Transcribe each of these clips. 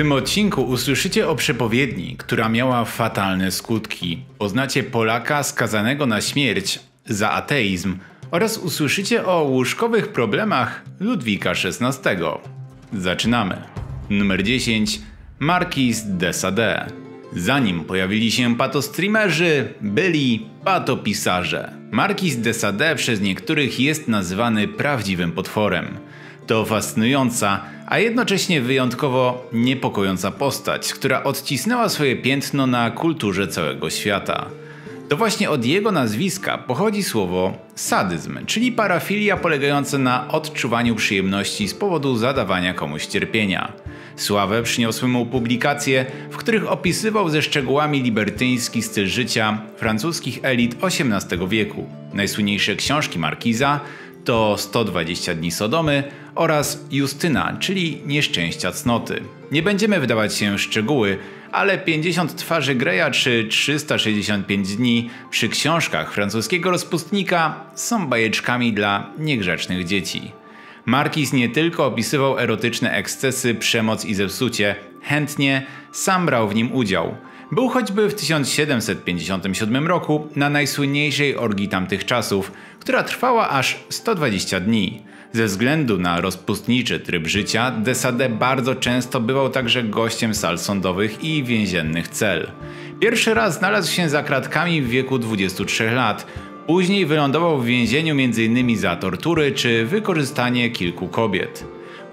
tym odcinku usłyszycie o przepowiedni, która miała fatalne skutki. Poznacie Polaka skazanego na śmierć za ateizm oraz usłyszycie o łóżkowych problemach Ludwika XVI. Zaczynamy. Numer 10. Marquis de Sade. Zanim pojawili się patostreamerzy, byli patopisarze. Marquis de Sade przez niektórych jest nazwany prawdziwym potworem. To fascynująca, a jednocześnie wyjątkowo niepokojąca postać, która odcisnęła swoje piętno na kulturze całego świata. To właśnie od jego nazwiska pochodzi słowo sadyzm, czyli parafilia polegająca na odczuwaniu przyjemności z powodu zadawania komuś cierpienia. Sławę przyniosły mu publikacje, w których opisywał ze szczegółami libertyński styl życia francuskich elit XVIII wieku. Najsłynniejsze książki markiza to 120 dni Sodomy oraz Justyna, czyli nieszczęścia cnoty. Nie będziemy wdawać się w szczegóły, ale 50 twarzy Greya czy 365 dni przy książkach francuskiego rozpustnika są bajeczkami dla niegrzecznych dzieci. Marquis nie tylko opisywał erotyczne ekscesy, przemoc i zepsucie, chętnie sam brał w nim udział. Był choćby w 1757 roku na najsłynniejszej orgii tamtych czasów, która trwała aż 120 dni. Ze względu na rozpustniczy tryb życia, de Sade bardzo często bywał także gościem sal sądowych i więziennych cel. Pierwszy raz znalazł się za kratkami w wieku 23 lat, później wylądował w więzieniu m.in. za tortury czy wykorzystanie kilku kobiet.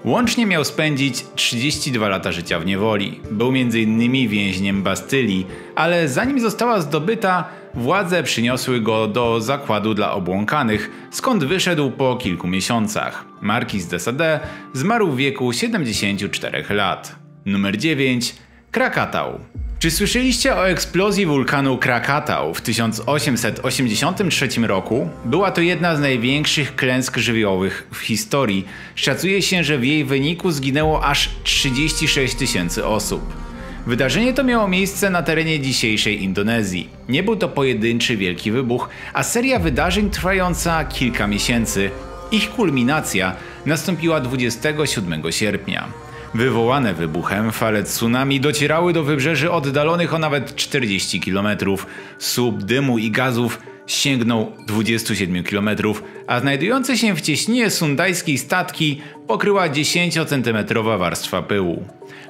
Łącznie miał spędzić 32 lata życia w niewoli. Był m.in. więźniem Bastylii, ale zanim została zdobyta, władze przyniosły go do zakładu dla obłąkanych, skąd wyszedł po kilku miesiącach. Marquis de Sade zmarł w wieku 74 lat. Numer 9. Krakatau. Czy słyszeliście o eksplozji wulkanu Krakatau w 1883 roku? Była to jedna z największych klęsk żywiołowych w historii. Szacuje się, że w jej wyniku zginęło aż 36 000 osób. Wydarzenie to miało miejsce na terenie dzisiejszej Indonezji. Nie był to pojedynczy wielki wybuch, a seria wydarzeń trwająca kilka miesięcy. Ich kulminacja nastąpiła 27 sierpnia. Wywołane wybuchem fale tsunami docierały do wybrzeży oddalonych o nawet 40 km. Słup dymu i gazów sięgnął 27 km, a znajdujące się w cieśninie sundajskiej statki pokryła 10-centymetrowa warstwa pyłu.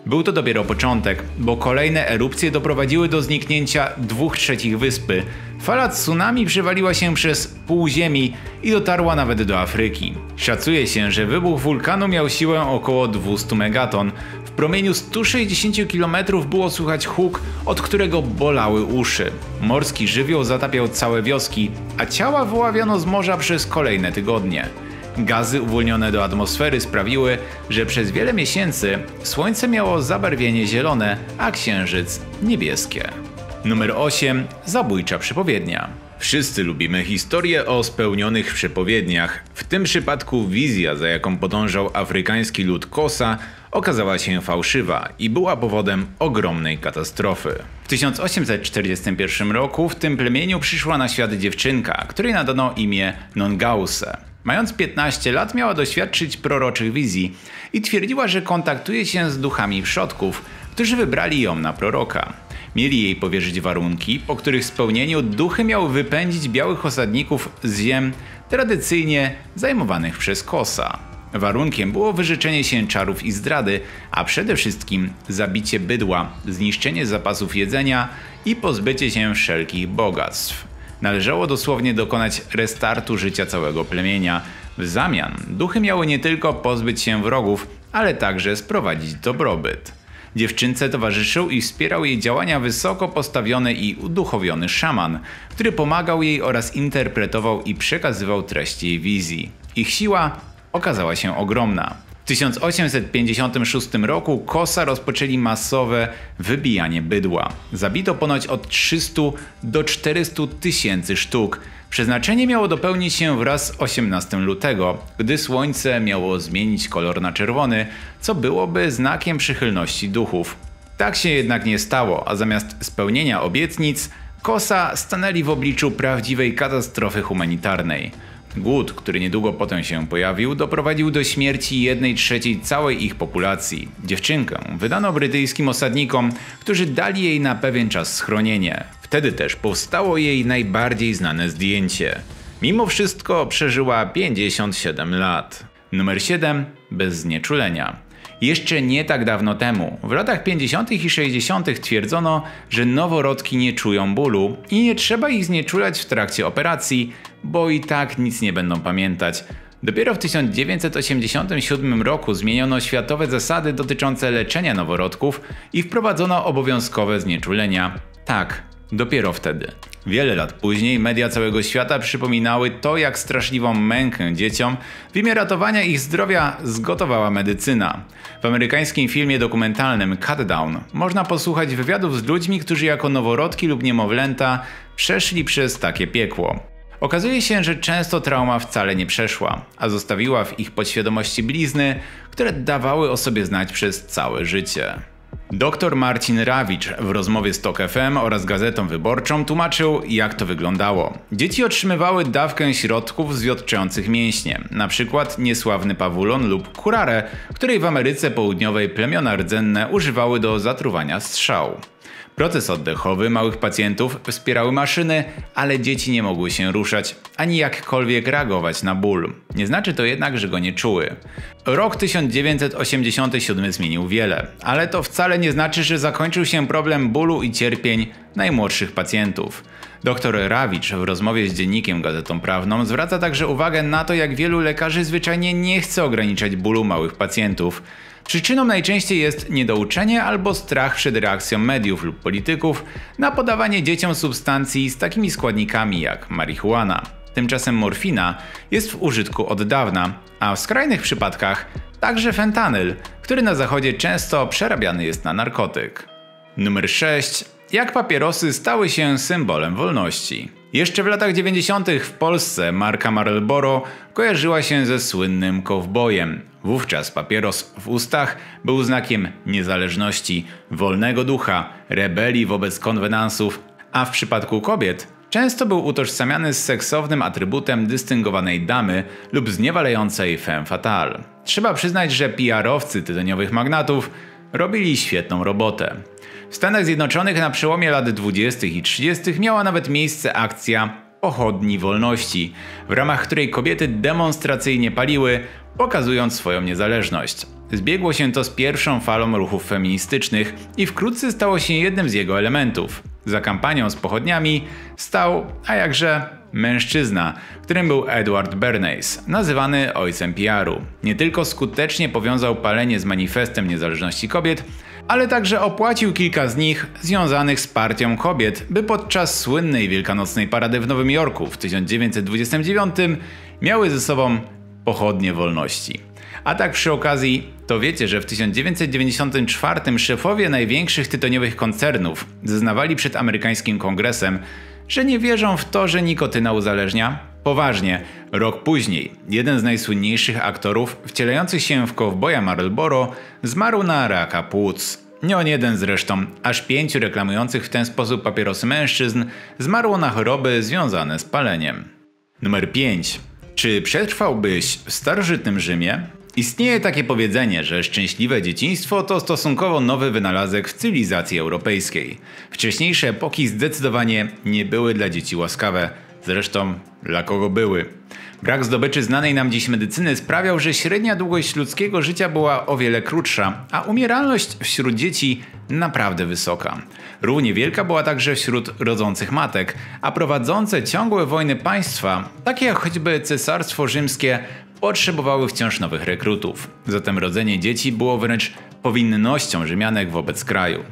Był to dopiero początek, bo kolejne erupcje doprowadziły do zniknięcia 2/3 wyspy. Fala tsunami przewaliła się przez pół ziemi i dotarła nawet do Afryki. Szacuje się, że wybuch wulkanu miał siłę około 200 megaton. W promieniu 160 km było słychać huk, od którego bolały uszy. Morski żywioł zatapiał całe wioski, a ciała wyławiano z morza przez kolejne tygodnie. Gazy uwolnione do atmosfery sprawiły, że przez wiele miesięcy Słońce miało zabarwienie zielone, a Księżyc niebieskie. Numer 8. Zabójcza przepowiednia. Wszyscy lubimy historię o spełnionych przepowiedniach. W tym przypadku wizja, za jaką podążał afrykański lud Kosa, okazała się fałszywa i była powodem ogromnej katastrofy. W 1841 roku w tym plemieniu przyszła na świat dziewczynka, której nadano imię Nongause. Mając 15 lat miała doświadczyć proroczych wizji i twierdziła, że kontaktuje się z duchami przodków, którzy wybrali ją na proroka. Mieli jej powierzyć warunki, po których spełnieniu duchy miały wypędzić białych osadników z ziem tradycyjnie zajmowanych przez Kosa. Warunkiem było wyrzeczenie się czarów i zdrady, a przede wszystkim zabicie bydła, zniszczenie zapasów jedzenia i pozbycie się wszelkich bogactw. Należało dosłownie dokonać restartu życia całego plemienia. W zamian duchy miały nie tylko pozbyć się wrogów, ale także sprowadzić dobrobyt. Dziewczynce towarzyszył i wspierał jej działania wysoko postawiony i uduchowiony szaman, który pomagał jej oraz interpretował i przekazywał treści jej wizji. Ich siła okazała się ogromna. W 1856 roku Kosa rozpoczęli masowe wybijanie bydła. Zabito ponoć od 300 do 400 000 sztuk. Przeznaczenie miało dopełnić się wraz z 18 lutego, gdy słońce miało zmienić kolor na czerwony, co byłoby znakiem przychylności duchów. Tak się jednak nie stało, a zamiast spełnienia obietnic, Kosa stanęli w obliczu prawdziwej katastrofy humanitarnej. Głód, który niedługo potem się pojawił, doprowadził do śmierci 1/3 całej ich populacji. Dziewczynkę wydano brytyjskim osadnikom, którzy dali jej na pewien czas schronienie. Wtedy też powstało jej najbardziej znane zdjęcie. Mimo wszystko przeżyła 57 lat. Numer 7. Bez znieczulenia. Jeszcze nie tak dawno temu, w latach 50. i 60. twierdzono, że noworodki nie czują bólu i nie trzeba ich znieczulać w trakcie operacji, bo i tak nic nie będą pamiętać. Dopiero w 1987 roku zmieniono światowe zasady dotyczące leczenia noworodków i wprowadzono obowiązkowe znieczulenia. Tak, dopiero wtedy. Wiele lat później media całego świata przypominały to, jak straszliwą mękę dzieciom w imię ratowania ich zdrowia zgotowała medycyna. W amerykańskim filmie dokumentalnym Cutdown można posłuchać wywiadów z ludźmi, którzy jako noworodki lub niemowlęta przeszli przez takie piekło. Okazuje się, że często trauma wcale nie przeszła, a zostawiła w ich podświadomości blizny, które dawały o sobie znać przez całe życie. Dr Marcin Rawicz w rozmowie z TOK FM oraz Gazetą Wyborczą tłumaczył, jak to wyglądało. Dzieci otrzymywały dawkę środków zwiotczających mięśnie, np. niesławny pawulon lub kurarę, której w Ameryce Południowej plemiona rdzenne używały do zatruwania strzał. Proces oddechowy małych pacjentów wspierały maszyny, ale dzieci nie mogły się ruszać, ani jakkolwiek reagować na ból. Nie znaczy to jednak, że go nie czuły. Rok 1987 zmienił wiele, ale to wcale nie znaczy, że zakończył się problem bólu i cierpień najmłodszych pacjentów. Dr Rawicz w rozmowie z dziennikiem Gazetą Prawną zwraca także uwagę na to, jak wielu lekarzy zwyczajnie nie chce ograniczać bólu małych pacjentów. Przyczyną najczęściej jest niedouczenie albo strach przed reakcją mediów lub polityków na podawanie dzieciom substancji z takimi składnikami jak marihuana. Tymczasem morfina jest w użytku od dawna, a w skrajnych przypadkach także fentanyl, który na zachodzie często przerabiany jest na narkotyk. Numer 6. Jak papierosy stały się symbolem wolności. Jeszcze w latach 90. w Polsce marka Marlboro kojarzyła się ze słynnym kowbojem. Wówczas papieros w ustach był znakiem niezależności, wolnego ducha, rebelii wobec konwenansów, a w przypadku kobiet często był utożsamiany z seksownym atrybutem dystyngowanej damy lub zniewalającej femme fatale. Trzeba przyznać, że PR-owcy tytoniowych magnatów robili świetną robotę. W Stanach Zjednoczonych na przełomie lat 20. i 30. miała nawet miejsce akcja Pochodni Wolności, w ramach której kobiety demonstracyjnie paliły, pokazując swoją niezależność. Zbiegło się to z pierwszą falą ruchów feministycznych i wkrótce stało się jednym z jego elementów. Za kampanią z pochodniami stał, a jakże, mężczyzna, którym był Edward Bernays, nazywany ojcem PR-u. Nie tylko skutecznie powiązał palenie z manifestem niezależności kobiet, ale także opłacił kilka z nich związanych z partią kobiet, by podczas słynnej wielkanocnej parady w Nowym Jorku w 1929 miały ze sobą pochodnie wolności. A tak przy okazji, to wiecie, że w 1994 szefowie największych tytoniowych koncernów zeznawali przed amerykańskim kongresem, że nie wierzą w to, że nikotyna uzależnia? Poważnie, rok później jeden z najsłynniejszych aktorów wcielających się w kowboja Marlboro zmarł na raka płuc. Nie on jeden zresztą, aż 5 reklamujących w ten sposób papierosy mężczyzn zmarło na choroby związane z paleniem. Numer 5. Czy przetrwałbyś w starożytnym Rzymie? Istnieje takie powiedzenie, że szczęśliwe dzieciństwo to stosunkowo nowy wynalazek w cywilizacji europejskiej. Wcześniejsze epoki zdecydowanie nie były dla dzieci łaskawe. Zresztą dla kogo były? Brak zdobyczy znanej nam dziś medycyny sprawiał, że średnia długość ludzkiego życia była o wiele krótsza, a umieralność wśród dzieci naprawdę wysoka. Równie wielka była także wśród rodzących matek, a prowadzące ciągłe wojny państwa, takie jak choćby Cesarstwo Rzymskie, potrzebowały wciąż nowych rekrutów. Zatem rodzenie dzieci było wręcz powinnością Rzymianek wobec kraju.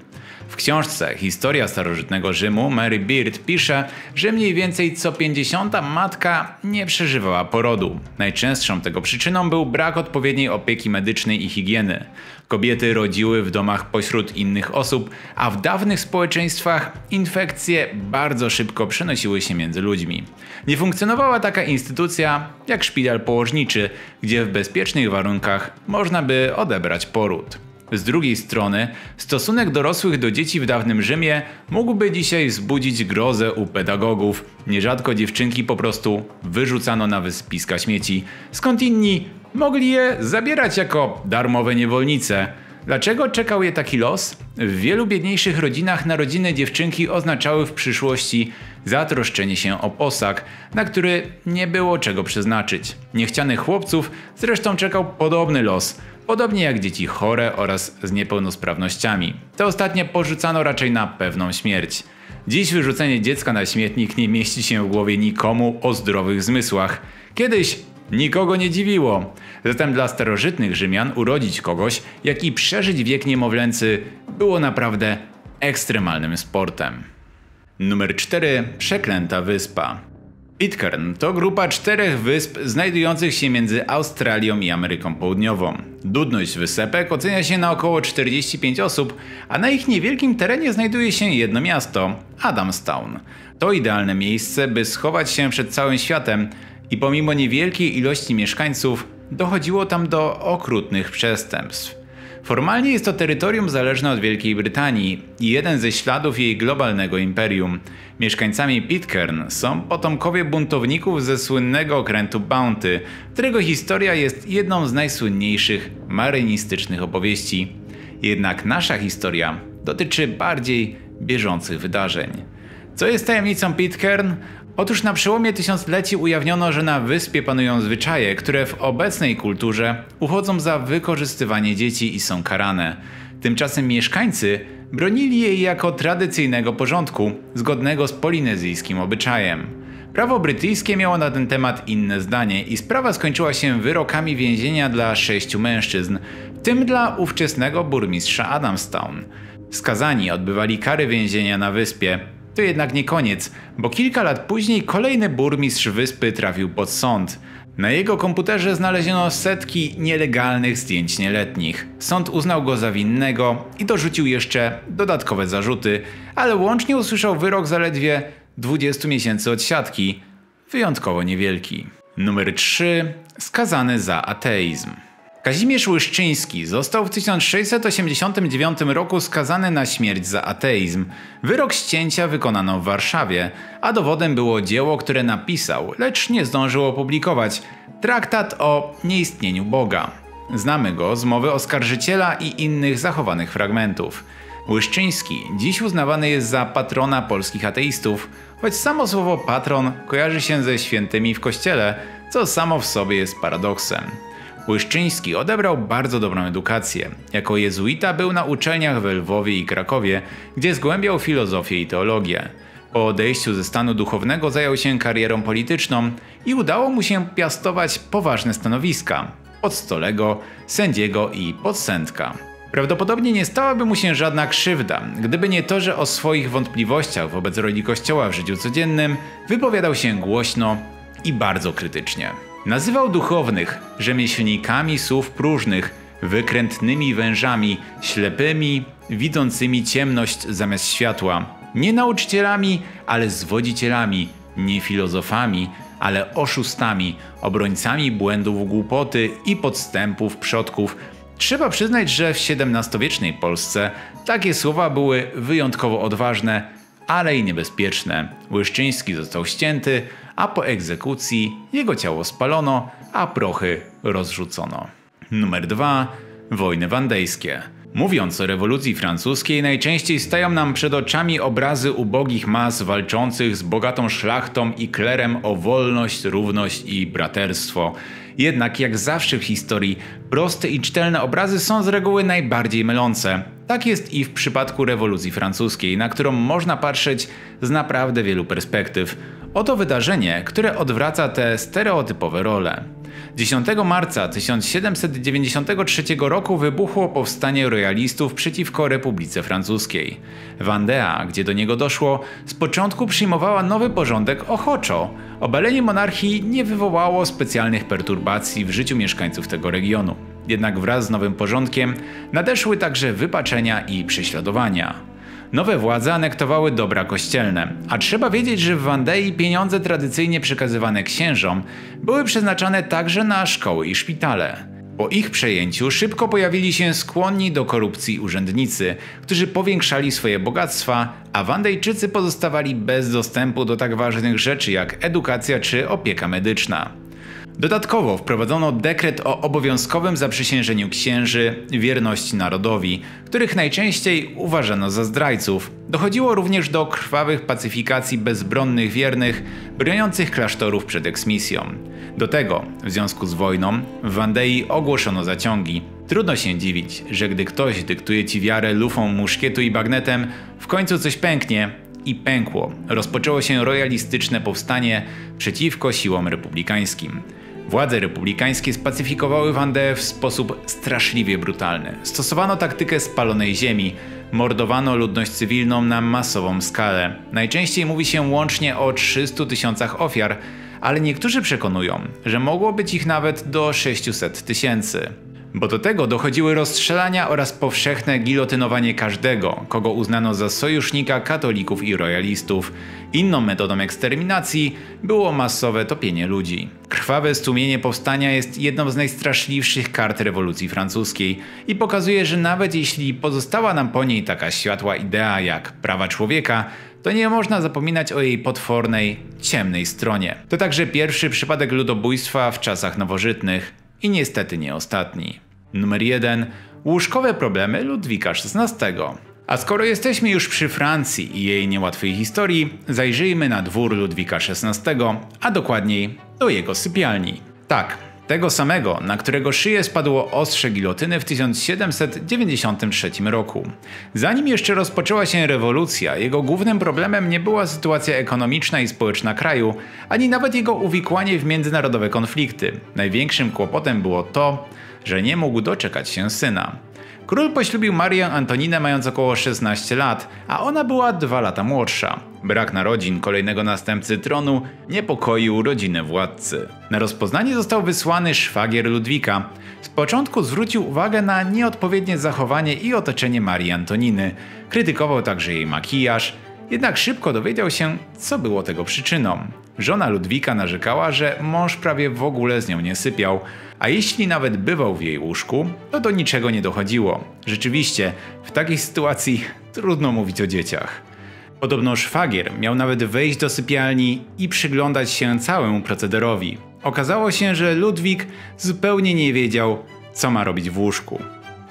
W książce Historia starożytnego Rzymu Mary Beard pisze, że mniej więcej co 50. matka nie przeżywała porodu. Najczęstszą tego przyczyną był brak odpowiedniej opieki medycznej i higieny. Kobiety rodziły w domach pośród innych osób, a w dawnych społeczeństwach infekcje bardzo szybko przenosiły się między ludźmi. Nie funkcjonowała taka instytucja jak szpital położniczy, gdzie w bezpiecznych warunkach można by odebrać poród. Z drugiej strony, stosunek dorosłych do dzieci w dawnym Rzymie mógłby dzisiaj wzbudzić grozę u pedagogów. Nierzadko dziewczynki po prostu wyrzucano na wyspiska śmieci, skąd inni mogli je zabierać jako darmowe niewolnice. Dlaczego czekał je taki los? W wielu biedniejszych rodzinach narodziny dziewczynki oznaczały w przyszłości zatroszczenie się o posag, na który nie było czego przeznaczyć. Niechcianych chłopców zresztą czekał podobny los, podobnie jak dzieci chore oraz z niepełnosprawnościami. Te ostatnie porzucano raczej na pewną śmierć. Dziś wyrzucenie dziecka na śmietnik nie mieści się w głowie nikomu o zdrowych zmysłach. Kiedyś nikogo nie dziwiło. Zatem dla starożytnych Rzymian urodzić kogoś, jak i przeżyć wiek niemowlęcy, było naprawdę ekstremalnym sportem. Numer 4. Przeklęta wyspa. Pitcairn to grupa 4 wysp znajdujących się między Australią i Ameryką Południową. Ludność wysepek ocenia się na około 45 osób, a na ich niewielkim terenie znajduje się jedno miasto – Adamstown. To idealne miejsce, by schować się przed całym światem i pomimo niewielkiej ilości mieszkańców dochodziło tam do okrutnych przestępstw. Formalnie jest to terytorium zależne od Wielkiej Brytanii i jeden ze śladów jej globalnego imperium. Mieszkańcami Pitcairn są potomkowie buntowników ze słynnego okrętu Bounty, którego historia jest jedną z najsłynniejszych marynistycznych opowieści. Jednak nasza historia dotyczy bardziej bieżących wydarzeń. Co jest tajemnicą Pitcairn? Otóż na przełomie tysiącleci ujawniono, że na wyspie panują zwyczaje, które w obecnej kulturze uchodzą za wykorzystywanie dzieci i są karane. Tymczasem mieszkańcy bronili jej jako tradycyjnego porządku, zgodnego z polinezyjskim obyczajem. Prawo brytyjskie miało na ten temat inne zdanie i sprawa skończyła się wyrokami więzienia dla 6 mężczyzn, w tym dla ówczesnego burmistrza Adamstown. Skazani odbywali kary więzienia na wyspie. To jednak nie koniec, bo kilka lat później kolejny burmistrz wyspy trafił pod sąd. Na jego komputerze znaleziono setki nielegalnych zdjęć nieletnich. Sąd uznał go za winnego i dorzucił jeszcze dodatkowe zarzuty, ale łącznie usłyszał wyrok zaledwie 20 miesięcy odsiadki, wyjątkowo niewielki. Numer 3. Skazany za ateizm. Kazimierz Łyszczyński został w 1689 roku skazany na śmierć za ateizm. Wyrok ścięcia wykonano w Warszawie, a dowodem było dzieło, które napisał, lecz nie zdążył opublikować – traktat o nieistnieniu Boga. Znamy go z mowy oskarżyciela i innych zachowanych fragmentów. Łyszczyński dziś uznawany jest za patrona polskich ateistów, choć samo słowo patron kojarzy się ze świętymi w kościele, co samo w sobie jest paradoksem. Łyszczyński odebrał bardzo dobrą edukację. Jako jezuita był na uczelniach we Lwowie i Krakowie, gdzie zgłębiał filozofię i teologię. Po odejściu ze stanu duchownego zajął się karierą polityczną i udało mu się piastować poważne stanowiska – podstolego, sędziego i podsędka. Prawdopodobnie nie stałaby mu się żadna krzywda, gdyby nie to, że o swoich wątpliwościach wobec roli Kościoła w życiu codziennym wypowiadał się głośno i bardzo krytycznie. Nazywał duchownych rzemieślnikami słów próżnych, wykrętnymi wężami, ślepymi, widzącymi ciemność zamiast światła. Nie nauczycielami, ale zwodzicielami, nie filozofami, ale oszustami, obrońcami błędów głupoty i podstępów przodków. Trzeba przyznać, że w XVII-wiecznej Polsce takie słowa były wyjątkowo odważne, ale i niebezpieczne. Łyszczyński został ścięty, a po egzekucji jego ciało spalono, a prochy rozrzucono. Numer 2. Wojny wandejskie. Mówiąc o rewolucji francuskiej, najczęściej stają nam przed oczami obrazy ubogich mas walczących z bogatą szlachtą i klerem o wolność, równość i braterstwo. Jednak jak zawsze w historii, proste i czytelne obrazy są z reguły najbardziej mylące. Tak jest i w przypadku rewolucji francuskiej, na którą można patrzeć z naprawdę wielu perspektyw. Oto wydarzenie, które odwraca te stereotypowe role. 10 marca 1793 roku wybuchło powstanie royalistów przeciwko Republice Francuskiej. Wandea, gdzie do niego doszło, z początku przyjmowała nowy porządek ochoczo. Obalenie monarchii nie wywołało specjalnych perturbacji w życiu mieszkańców tego regionu. Jednak wraz z nowym porządkiem nadeszły także wypaczenia i prześladowania. Nowe władze anektowały dobra kościelne, a trzeba wiedzieć, że w Wandei pieniądze tradycyjnie przekazywane księżom były przeznaczane także na szkoły i szpitale. Po ich przejęciu szybko pojawili się skłonni do korupcji urzędnicy, którzy powiększali swoje bogactwa, a Wandejczycy pozostawali bez dostępu do tak ważnych rzeczy jak edukacja czy opieka medyczna. Dodatkowo wprowadzono dekret o obowiązkowym zaprzysiężeniu księży wierności narodowi, których najczęściej uważano za zdrajców. Dochodziło również do krwawych pacyfikacji bezbronnych wiernych, broniących klasztorów przed eksmisją. Do tego, w związku z wojną, w Wandei ogłoszono zaciągi. Trudno się dziwić, że gdy ktoś dyktuje ci wiarę lufą muszkietu i bagnetem, w końcu coś pęknie. I pękło. Rozpoczęło się royalistyczne powstanie przeciwko siłom republikańskim. Władze republikańskie spacyfikowały Wandeę w sposób straszliwie brutalny. Stosowano taktykę spalonej ziemi, mordowano ludność cywilną na masową skalę. Najczęściej mówi się łącznie o 300 000 ofiar, ale niektórzy przekonują, że mogło być ich nawet do 600 000. Bo do tego dochodziły rozstrzelania oraz powszechne gilotynowanie każdego, kogo uznano za sojusznika katolików i royalistów. Inną metodą eksterminacji było masowe topienie ludzi. Krwawe stłumienie powstania jest jedną z najstraszliwszych kart rewolucji francuskiej i pokazuje, że nawet jeśli pozostała nam po niej taka światła idea jak prawa człowieka, to nie można zapominać o jej potwornej, ciemnej stronie. To także pierwszy przypadek ludobójstwa w czasach nowożytnych. I niestety nie ostatni. Numer 1. Łóżkowe problemy Ludwika XVI. A skoro jesteśmy już przy Francji i jej niełatwej historii, zajrzyjmy na dwór Ludwika XVI, a dokładniej do jego sypialni. Tak, tego samego, na którego szyję spadło ostrze gilotyny w 1793 roku. Zanim jeszcze rozpoczęła się rewolucja, jego głównym problemem nie była sytuacja ekonomiczna i społeczna kraju, ani nawet jego uwikłanie w międzynarodowe konflikty. Największym kłopotem było to, że nie mógł doczekać się syna. Król poślubił Marię Antoninę mając około 16 lat, a ona była 2 lata młodsza. Brak narodzin kolejnego następcy tronu niepokoił rodzinę władcy. Na rozpoznanie został wysłany szwagier Ludwika. Z początku zwrócił uwagę na nieodpowiednie zachowanie i otoczenie Marii Antoniny. Krytykował także jej makijaż, jednak szybko dowiedział się, co było tego przyczyną. Żona Ludwika narzekała, że mąż prawie w ogóle z nią nie sypiał, a jeśli nawet bywał w jej łóżku, to do niczego nie dochodziło. Rzeczywiście, w takiej sytuacji trudno mówić o dzieciach. Podobno szwagier miał nawet wejść do sypialni i przyglądać się całemu procederowi. Okazało się, że Ludwik zupełnie nie wiedział, co ma robić w łóżku.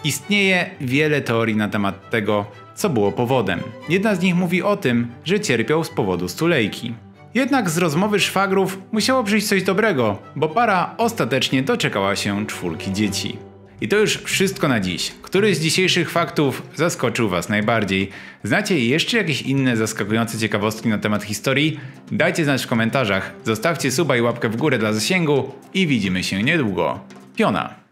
Istnieje wiele teorii na temat tego, co było powodem. Jedna z nich mówi o tym, że cierpiał z powodu stulejki. Jednak z rozmowy szwagrów musiało przyjść coś dobrego, bo para ostatecznie doczekała się 4 dzieci. I to już wszystko na dziś. Który z dzisiejszych faktów zaskoczył Was najbardziej? Znacie jeszcze jakieś inne zaskakujące ciekawostki na temat historii? Dajcie znać w komentarzach, zostawcie suba i łapkę w górę dla zasięgu i widzimy się niedługo. Piona!